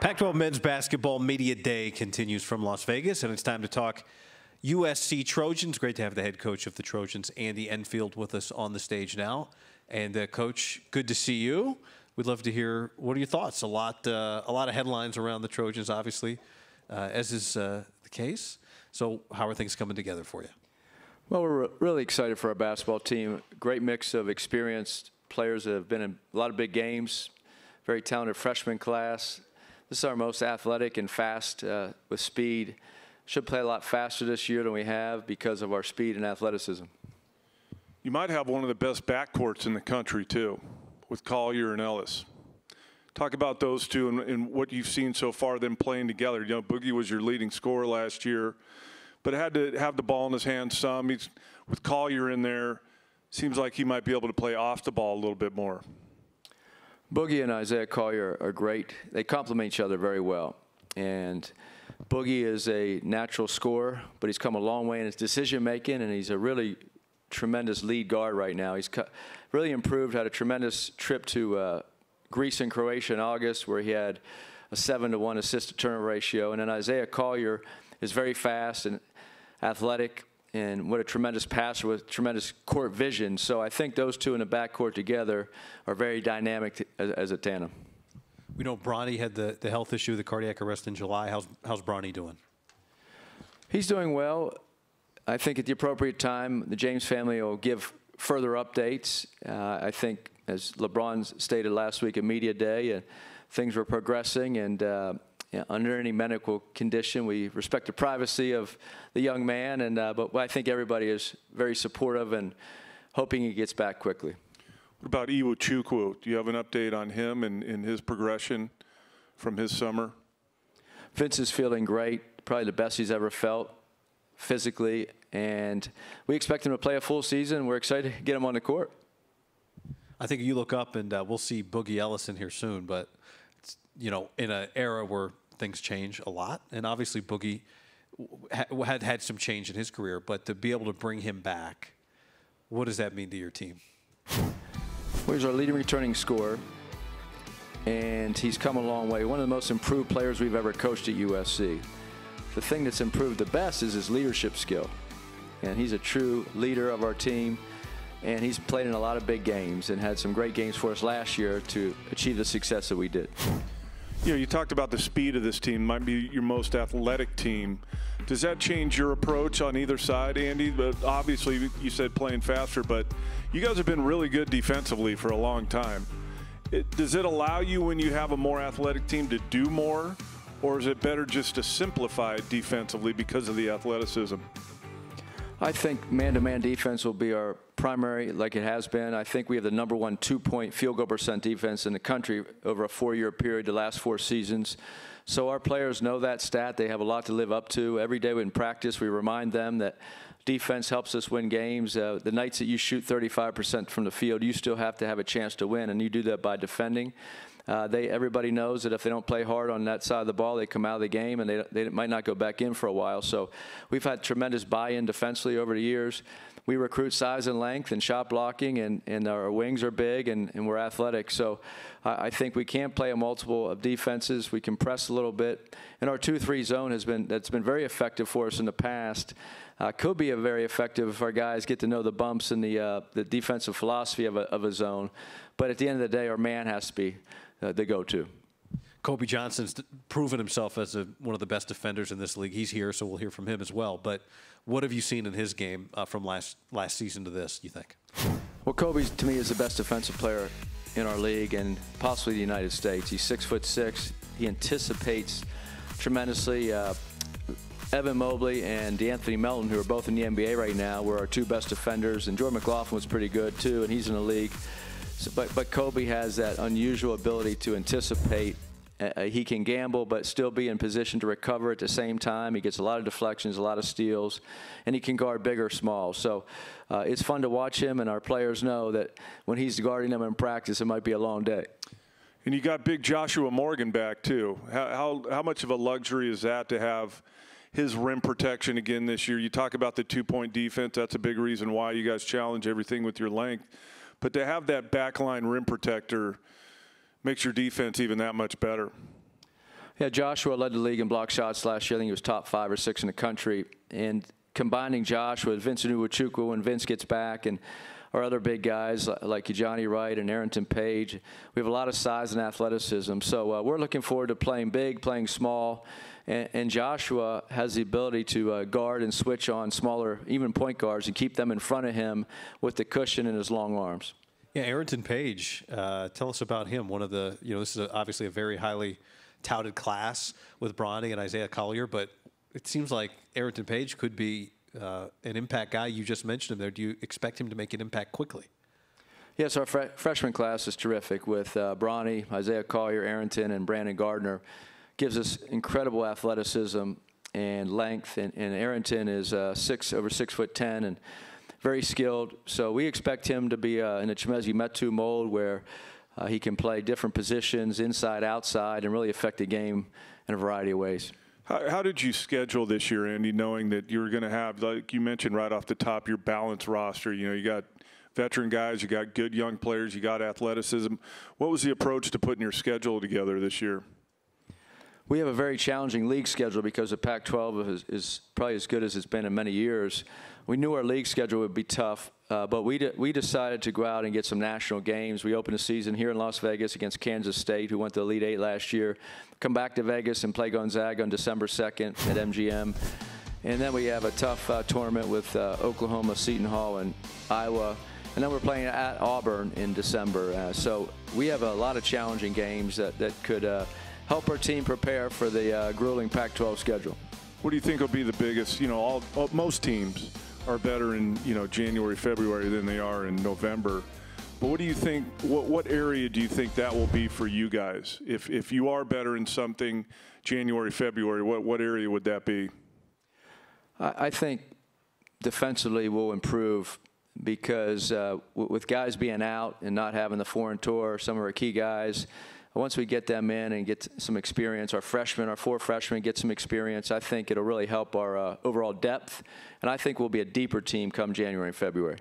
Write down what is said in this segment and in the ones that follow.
Pac-12 Men's Basketball Media Day continues from Las Vegas, and it's time to talk USC Trojans. Great to have the head coach of the Trojans, Andy Enfield, with us on the stage now. And Coach, good to see you. We'd love to hear, what are your thoughts? A lot of headlines around the Trojans, obviously, as is the case. So how are things coming together for you? Well, we're really excited for our basketball team. Great mix of experienced players that have been in a lot of big games, very talented freshman class. This is our most athletic and fast with speed. Should play a lot faster this year than we have because of our speed and athleticism. You might have one of the best backcourts in the country, too, with Collier and Ellis. Talk about those two and what you've seen so far, them playing together. You know, Boogie was your leading scorer last year, but had to have the ball in his hands some. He's, with Collier in there, seems like he might be able to play off the ball a little bit more. Boogie and Isaiah Collier are great. They complement each other very well. And Boogie is a natural scorer, but he's come a long way in his decision-making, and he's a really tremendous lead guard right now. He's really improved, had a tremendous trip to Greece and Croatia in August, where he had a 7-to-1 assist-to-turnover ratio. And then Isaiah Collier is very fast and athletic, and what a tremendous passer with tremendous court vision. So I think those two in the backcourt together are very dynamic as a tandem. We know Bronny had the health issue, the cardiac arrest in July. How's Bronny doing? He's doing well. I think at the appropriate time, the James family will give further updates. I think, as LeBron stated last week at Media Day, things were progressing, and yeah, under any medical condition, we respect the privacy of the young man, and but I think everybody is very supportive and hoping he gets back quickly. What about Iwuchukwu? Do you have an update on him and his progression from his summer? Vince is feeling great, probably the best he's ever felt physically, and we expect him to play a full season. We're excited to get him on the court. I think you look up, and we'll see Boogie Ellis in here soon, but it's, you know, in an era where things change a lot, and obviously Boogie had some change in his career, but to be able to bring him back, what does that mean to your team? Well, he's our leading returning scorer, and he's come a long way. One of the most improved players we've ever coached at USC. The thing that's improved the best is his leadership skill, and he's a true leader of our team, and he's played in a lot of big games and had some great games for us last year to achieve the success that we did. You know, you talked about the speed of this team, might be your most athletic team. Does that change your approach on either side, Andy? But obviously, you said playing faster, but you guys have been really good defensively for a long time. Does it allow you, when you have a more athletic team, to do more, or is it better just to simplify it defensively because of the athleticism? I think man-to-man defense will be our primary, like it has been. I think we have the number one two-point field goal percent defense in the country over a four-year period, the last four seasons. So our players know that stat. They have a lot to live up to. Every day in practice, we remind them that defense helps us win games. The nights that you shoot 35% from the field, you still have to have a chance to win, and you do that by defending. Everybody knows that if they don't play hard on that side of the ball, they come out of the game, and they might not go back in for a while. So we've had tremendous buy-in defensively over the years. We recruit size and length and shot blocking, and our wings are big, and we're athletic. So I think we can play a multiple of defenses. We can press a little bit. And our 2-3 zone that's been very effective for us in the past. Could be a very effective if our guys get to know the bumps and the defensive philosophy of a zone. But at the end of the day, our man has to be the go-to. Kobe Johnson's proven himself as one of the best defenders in this league. He's here, so we'll hear from him as well. But what have you seen in his game from last season to this, you think? Well, Kobe, to me, is the best defensive player in our league and possibly the United States. He's 6'6". He anticipates tremendously. Evan Mobley and DeAnthony Melton, who are both in the NBA right now, were our two best defenders. And Jordan McLaughlin was pretty good, too, and he's in the league. So, but Kobe has that unusual ability to anticipate. He can gamble but still be in position to recover at the same time. He gets a lot of deflections, a lot of steals, and he can guard big or small. So it's fun to watch him, and our players know that when he's guarding them in practice, it might be a long day. And you got big Joshua Morgan back, too. How much of a luxury is that to have his rim protection again this year? You talk about the two-point defense. That's a big reason why you guys challenge everything with your length. But to have that backline rim protector makes your defense even that much better. Yeah, Joshua led the league in block shots last year. I think he was top 5 or 6 in the country. And combining Joshua with Vince Iwuchukwu when Vince gets back, and our other big guys like Johnny Wright and Arrington Page, we have a lot of size and athleticism. So we're looking forward to playing big, playing small. And Joshua has the ability to guard and switch on smaller, even point guards, and keep them in front of him with the cushion in his long arms. Yeah, Arrington Page, tell us about him. One of the, this is obviously a very highly touted class with Bronny and Isaiah Collier, but it seems like Arrington Page could be an impact guy. You just mentioned him there. Do you expect him to make an impact quickly? Yes, our freshman class is terrific with Bronny, Isaiah Collier, Arrington, and Brandon Gardner. Gives us incredible athleticism and length, and Arrington is over 6'10" and very skilled. So we expect him to be in a Chimezie Metu mold where he can play different positions, inside, outside, and really affect the game in a variety of ways. How did you schedule this year, Andy, knowing that you were going to have, like you mentioned right off the top, your balanced roster? You got veteran guys, you got good young players, you got athleticism. What was the approach to putting your schedule together this year? We have a very challenging league schedule because the Pac-12 is probably as good as it's been in many years. We knew our league schedule would be tough, but we decided to go out and get some national games. We opened the season here in Las Vegas against Kansas State, who went to the Elite Eight last year. Come back to Vegas and play Gonzaga on December 2nd at MGM. And then we have a tough tournament with Oklahoma, Seton Hall, and Iowa. And then we're playing at Auburn in December. So we have a lot of challenging games that could help our team prepare for the grueling Pac-12 schedule. What do you think will be the biggest, most teams are better in, January, February than they are in November. But what do you think, what area do you think that will be for you guys? If you are better in something January, February, what area would that be? I think defensively we'll improve because with guys being out and not having the foreign tour, some of our key guys, once we get them in and get some experience, our 4 freshmen get some experience, I think it'll really help our overall depth. And I think we'll be a deeper team come January and February.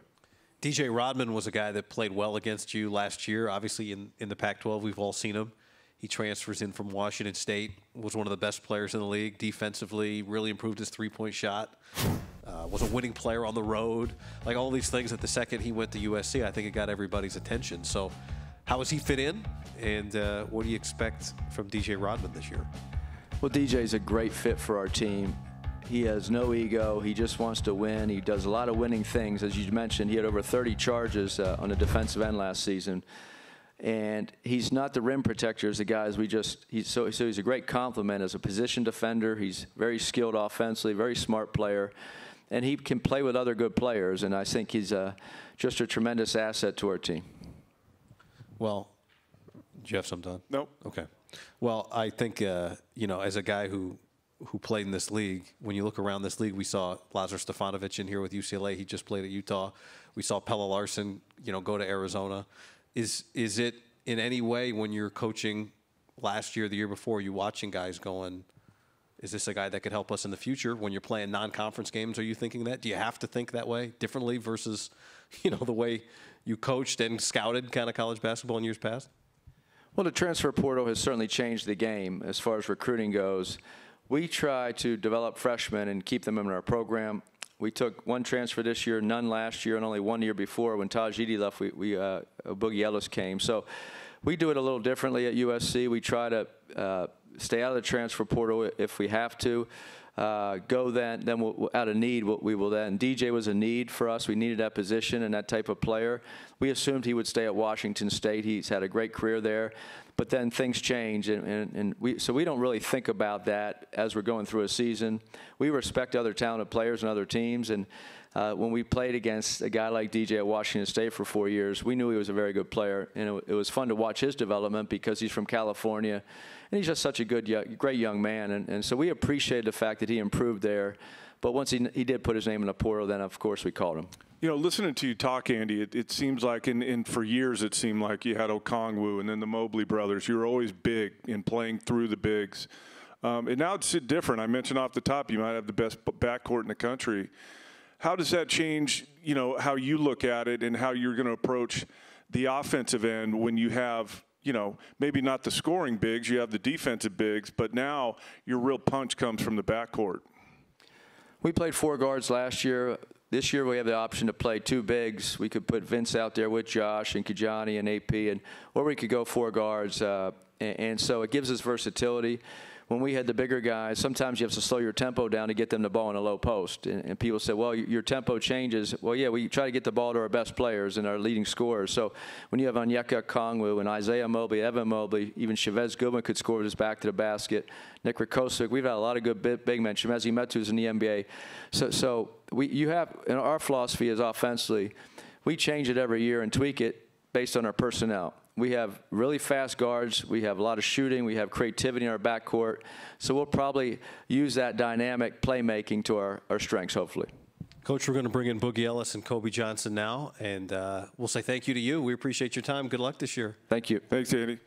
DJ Rodman was a guy that played well against you last year. Obviously in the Pac-12, we've all seen him. He transfers in from Washington State, was one of the best players in the league. Defensively, really improved his three-point shot. Was a winning player on the road. Like all these things that the second he went to USC, I think it got everybody's attention. So how does he fit in, and what do you expect from DJ Rodman this year? Well, DJ's a great fit for our team. He has no ego. He just wants to win. He does a lot of winning things. As you mentioned, he had over 30 charges on the defensive end last season. And he's not the rim protector as the guys we just – so he's a great compliment as a position defender. He's very skilled offensively, very smart player. And he can play with other good players, and I think he's just a tremendous asset to our team. Well, do you have some done? Nope. Okay. Well, I think, as a guy who played in this league, when you look around this league, we saw Lazar Stefanovic in here with UCLA. He just played at Utah. We saw Pella Larson, go to Arizona. Is it in any way when you're coaching last year, the year before, you watching guys going, is this a guy that could help us in the future when you're playing non-conference games? Are you thinking that? Do you have to think that way differently versus, the way you coached and scouted kind of college basketball in years past? Well, the transfer portal has certainly changed the game as far as recruiting goes. We try to develop freshmen and keep them in our program. We took one transfer this year, none last year, and only one year before when Tajidi left, Boogie Ellis came. So we do it a little differently at USC. We try to stay out of the transfer portal if we have to. Go then we'll, out of need, we will then. DJ was a need for us. We needed that position and that type of player. We assumed he would stay at Washington State. He's had a great career there. But then things change, so we don't really think about that as we're going through a season. We respect other talented players and other teams, and when we played against a guy like DJ at Washington State for 4 years, we knew he was a very good player, and it was fun to watch his development because he's from California, and he's just such a great young man, and so we appreciated the fact that he improved there. But once he did put his name in the portal, then, of course, we called him. Listening to you talk, Andy, it seems like, and for years it seemed like you had Okongwu and then the Mobley brothers. You were always big and playing through the bigs. And now it's different. I mentioned off the top you might have the best backcourt in the country. How does that change, how you look at it and how you're going to approach the offensive end when you have you know, maybe not the scoring bigs, you have the defensive bigs, but now your real punch comes from the backcourt. We played four guards last year. This year we have the option to play two bigs. We could put Vince out there with Josh and Kijani and AP, and or we could go four guards. And so it gives us versatility. When we had the bigger guys, sometimes you have to slow your tempo down to get them the ball in a low post. And people say, well, your tempo changes. Well, yeah, we try to get the ball to our best players and our leading scorers. So when you have Onyeka Okongwu and Isaiah Mobley, Evan Mobley, even Chavez Goodwin could score with his back to the basket. Nick Rakosuk, we've had a lot of good big men. Chimezie Metu's in the NBA. So and our philosophy is offensively, we change it every year and tweak it based on our personnel. We have really fast guards. We have a lot of shooting. We have creativity in our backcourt. So we'll probably use that dynamic playmaking to our strengths, hopefully. Coach, we're going to bring in Boogie Ellis and Kobe Johnson now, and we'll say thank you to you. We appreciate your time. Good luck this year. Thank you. Thanks, Andy.